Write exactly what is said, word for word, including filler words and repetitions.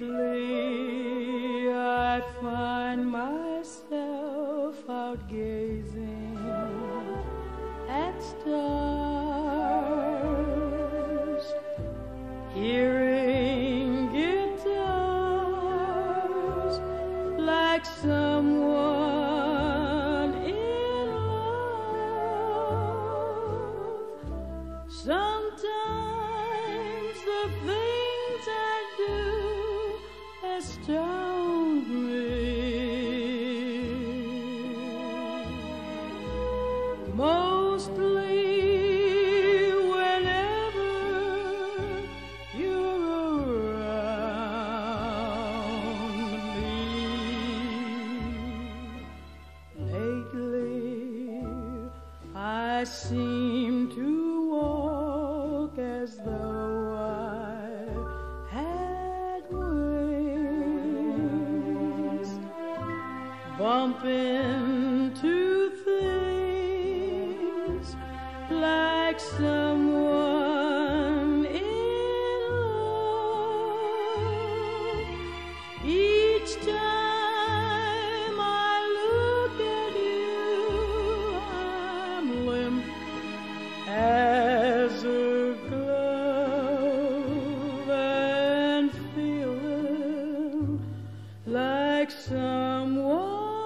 Lately I find myself out gazing at stars, hearing guitars like someone in love. Sometimes the things I do astound me, mostly whenever you're around me. Lately, I seem to walk as though I had bump into things like someone in love. Each time I look at you, I'm limp as a glove and feeling like someone